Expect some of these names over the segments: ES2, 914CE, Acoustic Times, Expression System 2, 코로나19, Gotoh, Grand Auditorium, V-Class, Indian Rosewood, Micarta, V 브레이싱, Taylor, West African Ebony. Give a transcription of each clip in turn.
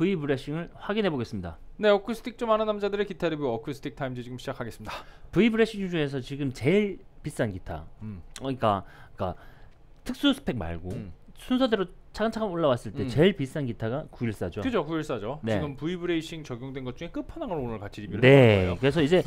V 브레싱을 확인해 보겠습니다. 네, 어쿠스틱 좀 아는 남자들의 기타 리뷰 어쿠스틱 타임즈 지금 시작하겠습니다. V 브레싱 중에서 지금 제일 비싼 기타, 그러니까 특수 스펙 말고 순서대로 차근차근 올라왔을 때 제일 비싼 기타가 914죠. 그죠, 914죠. 네. 지금 V 브레이싱 적용된 것 중에 끝판왕을 오늘 같이 리뷰를 해볼 거예요. 그래서 이제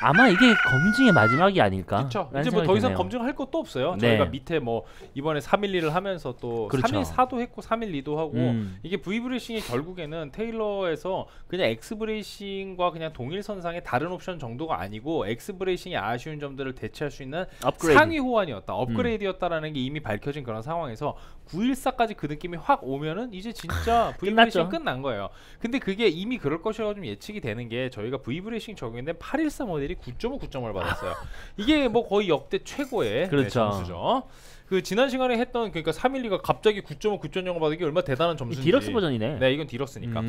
아마 이게 검증의 마지막이 아닐까. 그렇죠. 이제 뭐 더 이상 검증할 것도 없어요. 네. 저희가 밑에 뭐 이번에 312를 하면서 또 그렇죠. 314도 했고 312도 하고 이게 V 브레이싱이 결국에는 테일러에서 그냥 X 브레이싱과 그냥 동일선상의 다른 옵션 정도가 아니고 X 브레이싱의 아쉬운 점들을 대체할 수 있는 업그레이드. 상위 호환이었다, 업그레이드였다라는 게 이미 밝혀진 그런 상황에서 914까지 그 느낌이 확 오면은 이제 진짜 V 브레이싱 끝난 거예요. 근데 그게 이미 그럴 것이라고 좀 예측이 되는 게 저희가 V 브레이싱 적용된 813 모델이 9.5, 9.5를 받았어요. 이게 뭐 거의 역대 최고의 그렇죠. 네, 점수죠. 그 지난 시간에 했던 그러니까 312가 갑자기 9.5, 9.0을 받은 게 얼마나 대단한 점수인지. 디럭스 버전이네. 네, 이건 디럭스니까.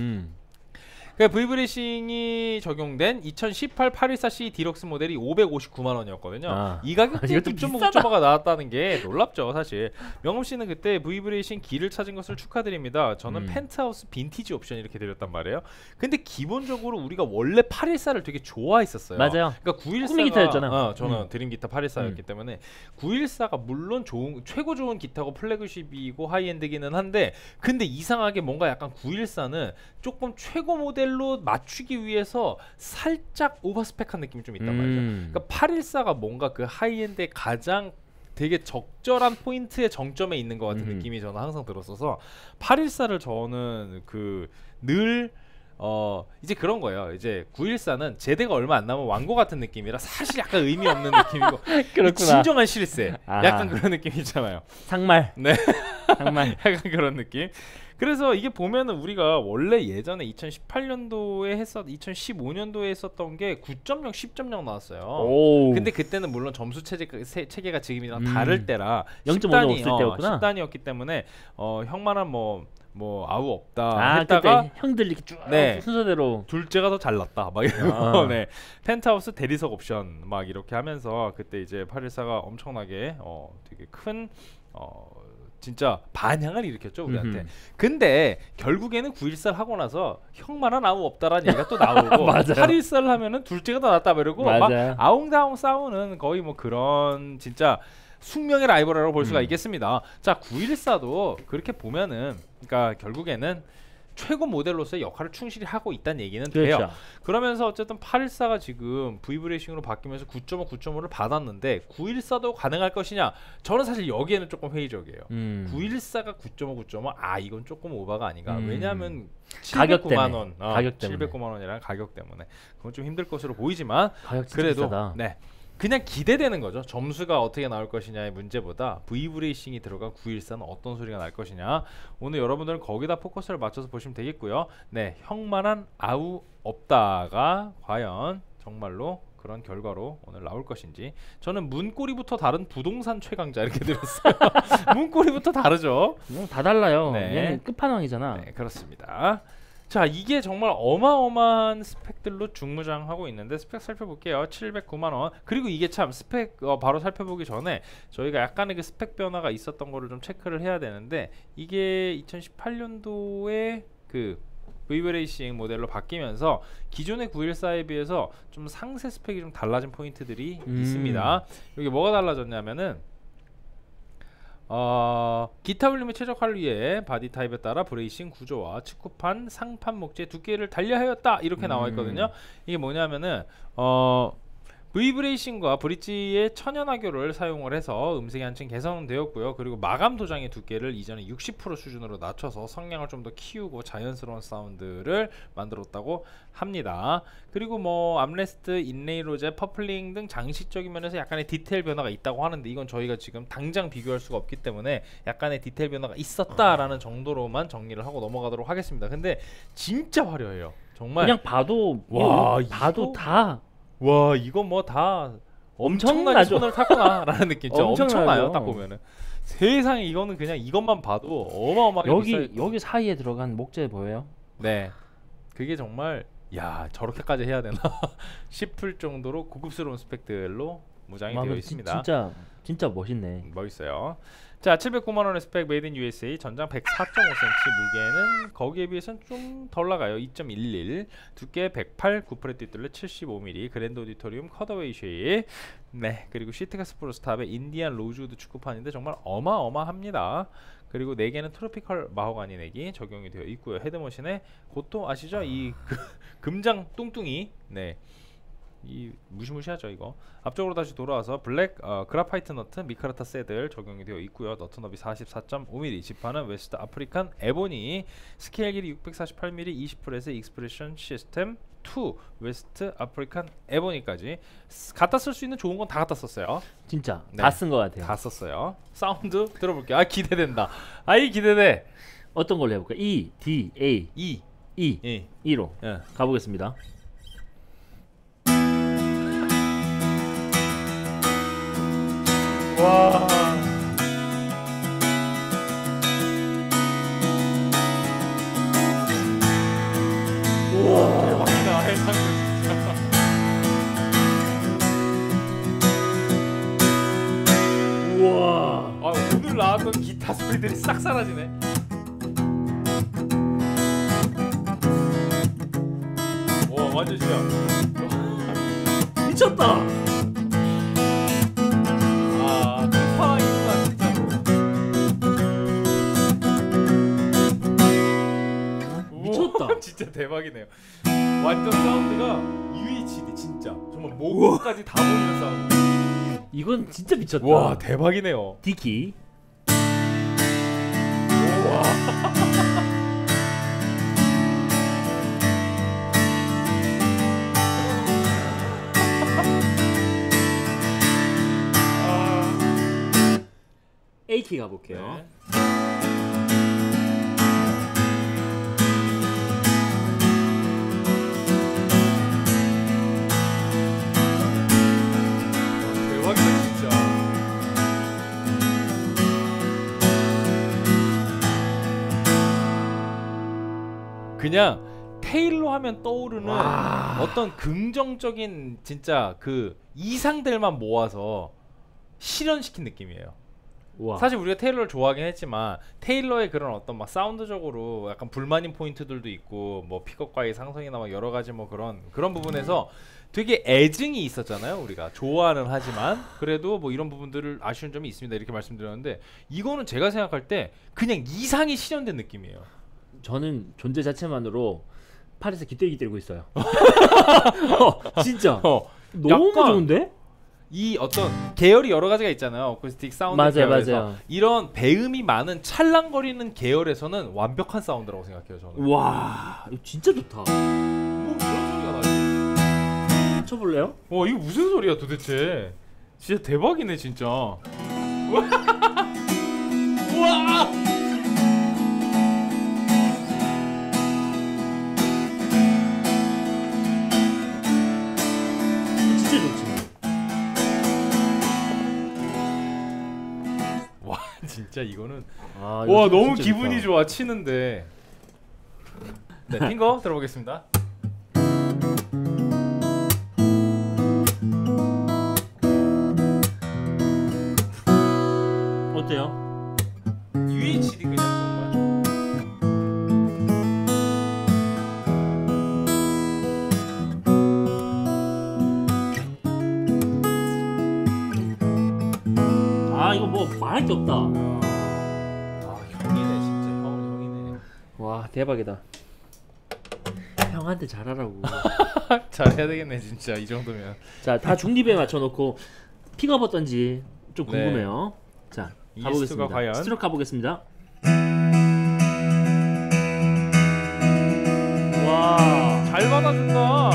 그러니까 V브레이싱이 적용된 2018 814CE 디럭스 모델이 559만원이었거든요. 이 가격대에 9.5가 나왔다는 게 놀랍죠. 사실 명음씨는 그때 V브레이싱 길을 찾은 것을 축하드립니다. 저는 펜트하우스 빈티지 옵션 이렇게 드렸단 말이에요. 근데 기본적으로 우리가 원래 814를 되게 좋아했었어요. 맞아요. 그러니까 914가 꿈의 기타였잖아요. 저는 드림기타 814였기 때문에 914가 물론 최고 좋은 기타고 플래그십이고 하이엔드기는 한데, 근데 이상하게 뭔가 약간 914는 조금 최고 모델 로 맞추기 위해서 살짝 오버스펙한 느낌이 좀 있단 말이죠. 그러니까 814가 뭔가 그 하이엔드의 가장 되게 적절한 포인트의 정점에 있는 것 같은 느낌이 저는 항상 들었어서 814를 저는 그 늘 이제 그런 거예요. 이제 914는 제대가 얼마 안 남은 완고 같은 느낌이라 사실 약간 의미 없는 느낌이고 그렇구나. 진정한 실세 약간 그런 느낌 있잖아요. 상말. 네. 상말. 약간 그런 느낌. 그래서 이게 보면은 우리가 원래 예전에 2018년도에 2015년도에 했었던 게 9.0, 10.0 나왔어요. 오. 근데 그때는 물론 점수 체계가 지금이랑 다를 때라 10단이었기 때문에 형만한 뭐 아우 없다 했다가 형들 이렇게 쭉 네. 순서대로 둘째가 더 잘났다 막 이러고 네. 펜트하우스 대리석 옵션 막 이렇게 하면서 그때 이제 814가 엄청나게 되게 큰 진짜 반향을 일으켰죠 우리한테. 근데 결국에는 914를 하고 나서 형만한 아우 없다라는 얘기가 또 나오고 814를 하면은 둘째가 더 낫다 이러고 막 아웅다웅 싸우는 거의 뭐 그런 진짜 숙명의 라이벌이라고 볼 수가 있겠습니다. 자, 914도 그렇게 보면은 그러니까 결국에는 최고 모델로서의 역할을 충실히 하고 있다는 얘기는 그렇죠. 돼요. 그러면서 어쨌든 814가 지금 V브레이싱으로 바뀌면서 9.5, 9.5를 받았는데 914도 가능할 것이냐? 저는 사실 여기에는 조금 회의적이에요. 914가 9.5, 9.5 이건 조금 오바가 아닌가. 왜냐하면 709만원 가격 때문에 709만원이라는 가격 때문에 그건 좀 힘들 것으로 보이지만 그래도 비싸다. 네. 그냥 기대되는 거죠. 점수가 어떻게 나올 것이냐의 문제보다 V브레이싱이 들어간 914는 어떤 소리가 날 것이냐. 오늘 여러분들은 거기다 포커스를 맞춰서 보시면 되겠고요. 네, 형만한 아우 없다가 과연 정말로 그런 결과로 오늘 나올 것인지. 저는 문꼬리부터 다른 부동산 최강자 이렇게 드렸어요. 문꼬리부터 다르죠. 다 달라요. 네. 얘는 끝판왕이잖아. 네, 그렇습니다. 자, 이게 정말 어마어마한 스펙들로 중무장하고 있는데 스펙 살펴볼게요. 709만원. 그리고 이게 참 스펙 바로 살펴보기 전에 저희가 약간의 그 스펙 변화가 있었던 거를 좀 체크를 해야 되는데, 이게 2018년도에 그 V브레이싱 모델로 바뀌면서 기존의 914에 비해서 좀 상세 스펙이 좀 달라진 포인트들이 있습니다. 여기 뭐가 달라졌냐면은 기타 볼륨의 최적화를 위해 바디 타입에 따라 브레이싱 구조와 측구판, 상판 목재 두께를 달리하였다 이렇게 나와 있거든요. 이게 뭐냐면은 V브레이싱과 브릿지의 천연화교를 사용을 해서 음색이 한층 개선되었고요. 그리고 마감 도장의 두께를 이전에 60% 수준으로 낮춰서 성량을 좀 더 키우고 자연스러운 사운드를 만들었다고 합니다. 그리고 뭐 암레스트, 인레이 로제, 퍼플링 등 장식적인 면에서 약간의 디테일 변화가 있다고 하는데, 이건 저희가 지금 당장 비교할 수가 없기 때문에 약간의 디테일 변화가 있었다라는 정도로만 정리를 하고 넘어가도록 하겠습니다. 근데 진짜 화려해요. 정말 그냥 봐도 봐도 다 와, 이거 뭐 다 엄청나게 나죠. 손을 탔구나 라는 느낌 진짜 엄청나요. 딱 보면은 세상에 이거는 그냥 이것만 봐도 어마어마하게 여기 사이에 들어간 목재 보여요? 네, 그게 정말 야 저렇게까지 해야 되나 싶을 정도로 고급스러운 스펙들로 무장이 되어 있습니다. 진짜 멋있네. 멋있어요. 자, 709만원의 스펙 메이드 인 USA, 전장 104.5cm, 무게는 거기에 비해서는 좀 덜 나가요. 2.11, 두께 108, 9프렛 뒷둘레 75mm, 그랜드 오디토리움 컷어웨이 쉐입. 네, 그리고 시트카스 프로스탑의 인디안 로즈우드 축구판인데 정말 어마어마합니다. 그리고 4개는 트로피컬 마호가니 내기 적용이 되어 있고요. 헤드머신에 고토 아시죠? 이 금장 뚱뚱이. 네, 이 무시무시하죠 이거. 앞쪽으로 다시 돌아와서 블랙 그라파이트 너트 미카르타 새들 적용이 되어 있고요. 너트 너비 44.5mm, 지판은 웨스트 아프리칸 에보니, 스케일 길이 648mm, 20프렛의 익스프레션 시스템 2, 웨스트 아프리칸 에보니까지 갖다 쓸 수 있는 좋은 건 다 갖다 썼어요. 진짜 네. 다 쓴 것 같아요. 다 썼어요. 사운드 들어볼게요. 아, 기대된다. 아이 기대돼. 어떤 걸로 해볼까? E, D, A, E, E로 예. 가보겠습니다. 와. 우와, 대박이다. 해상도 진짜. 우와. 아, 오늘 나왔던 기타 소리들이 싹 사라지네. 와, 완전 진짜. 미쳤다. 진짜 대박이네요. 완전 사운드가 UHD 진짜 정말 목까지 다 보이는 사운드. 이건 진짜 미쳤다. 와, 대박이네요. 디키. 와. A키 가볼게요. 네. 그냥 테일러 하면 떠오르는 와. 어떤 긍정적인 진짜 그 이상들만 모아서 실현시킨 느낌이에요. 우와. 사실 우리가 테일러를 좋아하긴 했지만 테일러의 그런 어떤 막 사운드적으로 약간 불만인 포인트들도 있고 뭐 픽업과의 상성이나 막 여러 가지 뭐 그런 부분에서 되게 애증이 있었잖아요. 우리가 좋아는 하지만 그래도 뭐 이런 부분들을 아쉬운 점이 있습니다 이렇게 말씀드렸는데 이거는 제가 생각할 때 그냥 이상이 실현된 느낌이에요. 저는 존재 자체만으로 팔에서 기대기 들고 있어요. 진짜 너무 좋은데? 이 어떤 계열이 여러 가지가 있잖아요. 어쿠스틱 사운드 맞아요, 계열에서 맞아요. 이런 배음이 많은 찰랑거리는 계열에서는 완벽한 사운드라고 생각해요 저는. 와, 이거 진짜 좋다. 뭐 그런 소리가 나지? 쳐볼래요? 와, 이거 무슨 소리야 도대체? 진짜 대박이네 진짜. 우와. 진짜 이거는 아, 와 너무 기분이 좋아 치는데. 네, 핑거 들어보겠습니다. 어때요? UHD 그냥 정말. 아 이거 뭐 말할 게 없다. 대박이다. 형한테 잘하라고. 잘해야 되겠네 진짜 이 정도면. 자, 다 중립에 맞춰놓고 픽업 어떤지 좀 궁금해요. 네. 자, 가보겠습니다. 과연... 스트로크 가보겠습니다. 와, 잘 받아준다.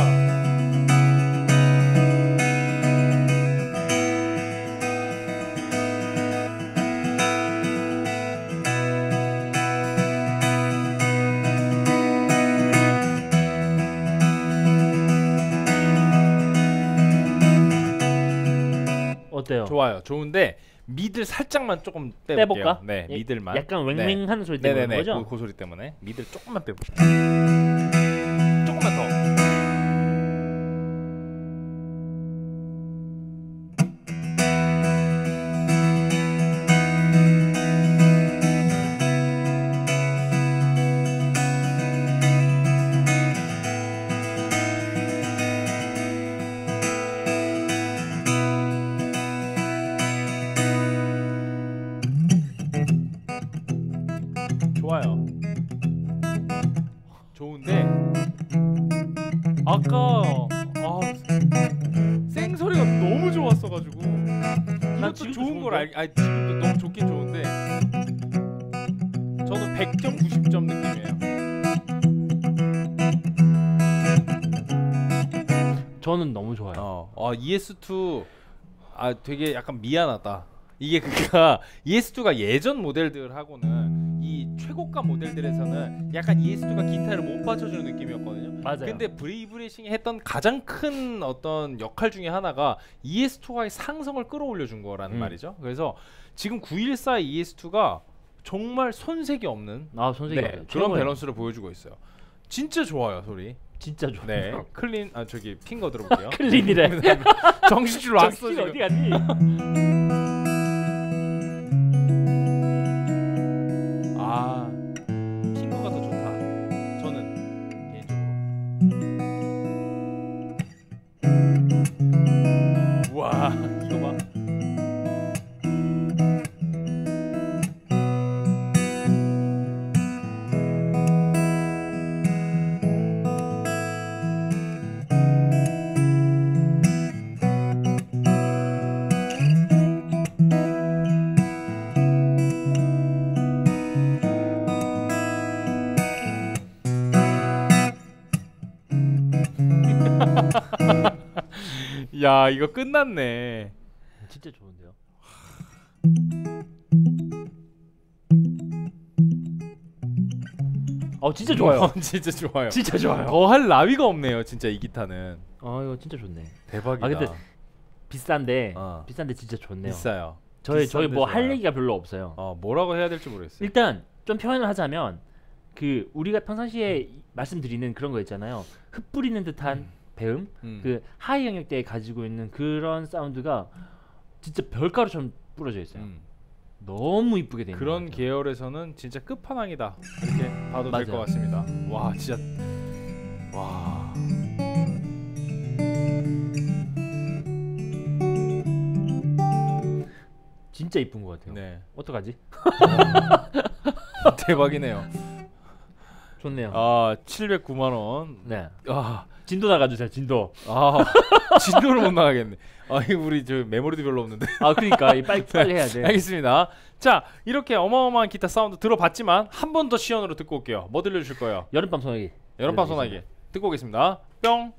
어때요? 좋아요. 좋은데 미들 살짝만 조금 빼볼게요. 네, 예, 미들만. 약간 웽웽하는 네. 소리 때문에 네네네, 거죠? 그 소리 때문에 미들 조금만 빼볼게요. 조금만 더. 아까 생소리가 너무 좋았어가지고 이것도 좋은 걸 알.. 아니 지금도 너무 좋긴 좋은데 저는 100점 90점 느낌이에요. 저는 너무 좋아요. ES2 되게 약간 미안하다. 이게 그니까 ES2가 예전 모델들하고는 이 최고가 모델들에서는 약간 ES2가 기타를 못 받쳐주는 느낌이었거든요. 맞아요. 근데 브레이브레싱이 했던 가장 큰 어떤 역할 중에 하나가 ES2와의 상성을 끌어올려 준 거라는 말이죠. 그래서 지금 914 ES2가 정말 손색이 없는 손색이 없어요. 그런 밸런스를 보여주고 있어요. 진짜 좋아요. 소리 진짜 좋아요. 네. 클린 저기 핑거 들어볼게요. 클린이래. 정신줄 왔어. 정신 어디 갔니? 핑거가 더 좋다. 저는 개인적으로. 우와 이거 봐. 야 이거 끝났네. 진짜 좋은데요. 진짜 좋아요. 진짜 좋아요. 진짜 좋아요. 더할 나위가 없네요. 진짜 이 기타는. 이거 진짜 좋네. 대박이다. 근데 비싼데 비싼데 진짜 좋네요. 비싸요. 저희 뭐 할 얘기가 별로 없어요. 뭐라고 해야 될지 모르겠어요. 일단 좀 표현을 하자면 그 우리가 평상시에 말씀드리는 그런 거 있잖아요. 흩뿌리는 듯한 배음? 그 하이 영역대에 가지고 있는 그런 사운드가 진짜 별가루처럼 뿌려져 있어요. 너무 이쁘게 되는 그런 것 같아요. 계열에서는 진짜 끝판왕이다 이렇게 봐도 될 것 같습니다. 와 진짜 와 진짜 이쁜 것 같아요. 네. 어떡하지? 대박이네요. 좋네요. 709만원. 네. 진도 나가주세요. 진도. 진도를 못 나가겠네. 우리 저 메모리도 별로 없는데. 그러니까 빨리 해야 돼. 알겠습니다. 자, 이렇게 어마어마한 기타 사운드 들어봤지만 한 번 더 시연으로 듣고 올게요. 뭐 들려주실 거예요? 여름밤 소나기. 여름밤 소나기 듣고 오겠습니다. 뿅.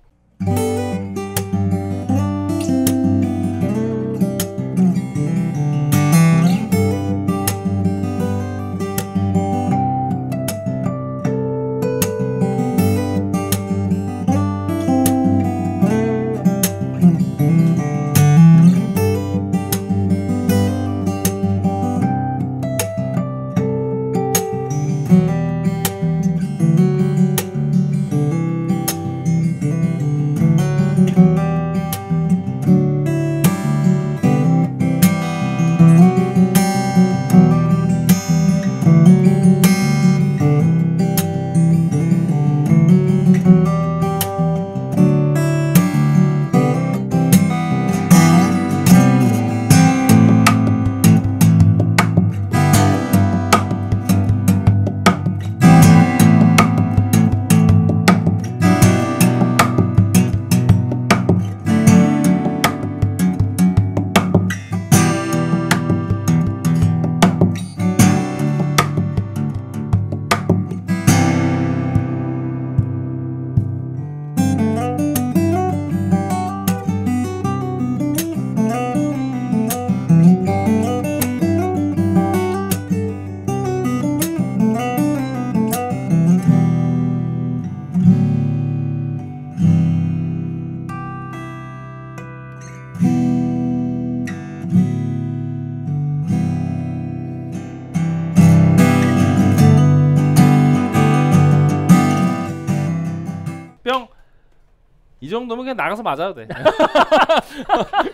이 정도면 그냥 나가서 맞아도 돼.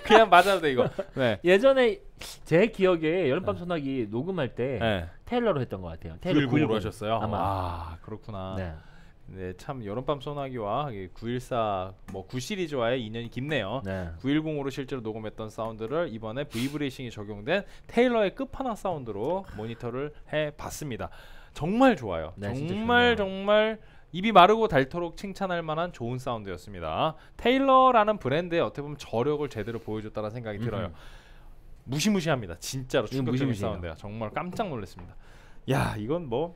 그냥 맞아도 돼 이거. 네. 예전에 제 기억에 여름밤 소나기 녹음할 때 테일러로 했던 것 같아요. 테일러 910으로 하셨어요? 아마. 그렇구나. 네. 네, 참 여름밤 소나기와 914 뭐 9 시리즈와의 인연이 깊네요. 네. 910으로 실제로 녹음했던 사운드를 이번에 브이브레이싱이 적용된 테일러의 끝판왕 사운드로 모니터를 해봤습니다. 정말 좋아요. 네, 정말 입이 마르고 닳도록 칭찬할 만한 좋은 사운드였습니다. 테일러라는 브랜드에 어떻게 보면 저력을 제대로 보여줬다는 생각이 들어요. 무시무시합니다. 진짜로 충격적인 사운드야. 정말 깜짝 놀랐습니다. 야, 이건 뭐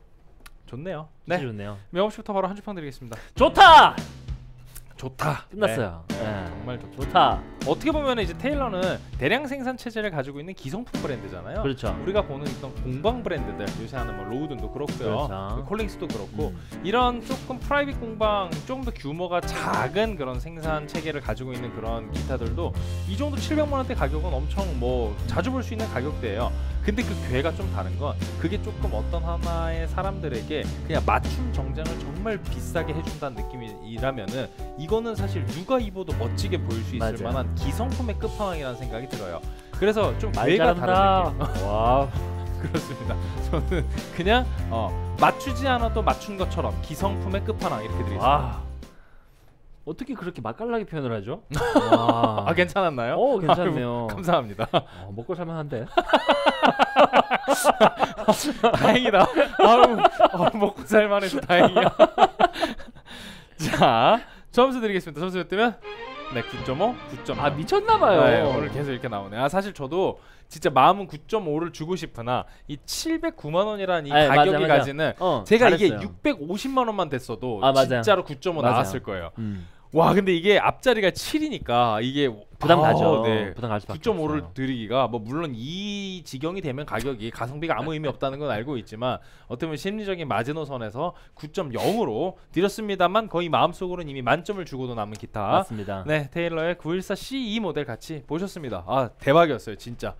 좋네요. 네, 좋네요. 명업 씨부터 바로 한 줄 평 드리겠습니다. 좋다. 좋다. 끝났어요. 네. 네. 정말 좋다. 어떻게 보면 이제 테일러는 대량 생산 체제를 가지고 있는 기성품 브랜드잖아요. 그렇죠. 우리가 보는 어떤 공방 브랜드들, 요새 하는 뭐 로우든도 그렇고요. 그렇죠. 콜링스도 그렇고 이런 조금 프라이빗 공방, 조금 더 규모가 작은 그런 생산 체계를 가지고 있는 그런 기타들도 이 정도 700만원대 가격은 엄청 뭐 자주 볼 수 있는 가격대예요. 근데 그 괴가 좀 다른 건 그게 조금 어떤 하나의 사람들에게 그냥 맞춤 정장을 정말 비싸게 해준다는 느낌이라면은 이거는 사실 누가 입어도 멋지게 보일 수 있을 맞아요. 만한 기성품의 끝판왕이라는 생각이 들어요. 그래서 좀 괴가 다른 느낌. 와, 그렇습니다. 저는 그냥 맞추지 않아도 맞춘 것처럼 기성품의 끝판왕 이렇게 드리겠습니다. 와. 어떻게 그렇게 맛깔나게 표현을 하죠? 아, 괜찮았나요? 오, 괜찮네요. 아유, 감사합니다. 먹고 살만한데. 다행이다. 아유, 먹고 살만해서 다행이야. 자, 점수 드리겠습니다. 점수 몇 대면? 네, 9.5, 9.5. 아, 미쳤나봐요. 네, 오늘 계속 이렇게 나오네. 아, 사실 저도 진짜 마음은 9.5를 주고 싶으나 이 709만원이라는 이 가격이 가지는 제가 잘했어요. 이게 650만원만 됐어도 진짜로 9.5 나왔을 거예요. 와, 근데 이게 앞자리가 7이니까 이게 부담 가죠. 네. 부담 갈 수밖에 없어요. 9.5를 드리기가 뭐 물론 이 지경이 되면 가격이 가성비가 아무 의미 없다는 건 알고 있지만 어떻게 보면 심리적인 마지노선에서 9.0으로 드렸습니다만 거의 마음속으로는 이미 만점을 주고도 남은 기타. 맞습니다. 네, 테일러의 914CE 모델 같이 보셨습니다. 아, 대박이었어요, 진짜.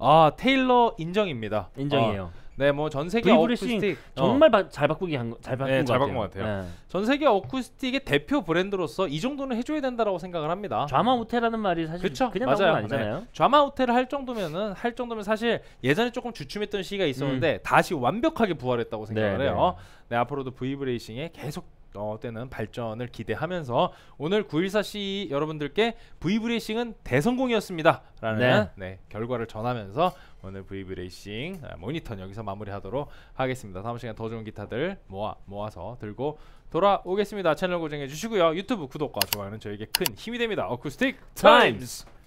아, 테일러 인정입니다. 인정이에요. 네, 뭐 전 세계 어쿠스틱 정말 잘 바꾸기 한 거, 잘 바꾼 네, 것 잘 같아요. 같아요. 네. 전 세계 어쿠스틱의 대표 브랜드로서 이 정도는 해줘야 된다라고 생각을 합니다. 좌마우테라는 말이 사실 그쵸? 그냥 나온 건 아니잖아요. 네. 좌마우테를 할 정도면 사실 예전에 조금 주춤했던 시기가 있었는데 다시 완벽하게 부활했다고 생각을 해요. 네, 앞으로도 V-브레이싱에 계속 때는 발전을 기대하면서 오늘 914CE 여러분들께 V-브레이싱은 대성공이었습니다 라는 네, 결과를 전하면서 오늘 V-브레이싱 모니터 여기서 마무리하도록 하겠습니다. 다음 시간 더 좋은 기타들 모아서 들고 돌아오겠습니다. 채널 고정해 주시고요. 유튜브 구독과 좋아요는 저에게 큰 힘이 됩니다. 어쿠스틱 타임즈!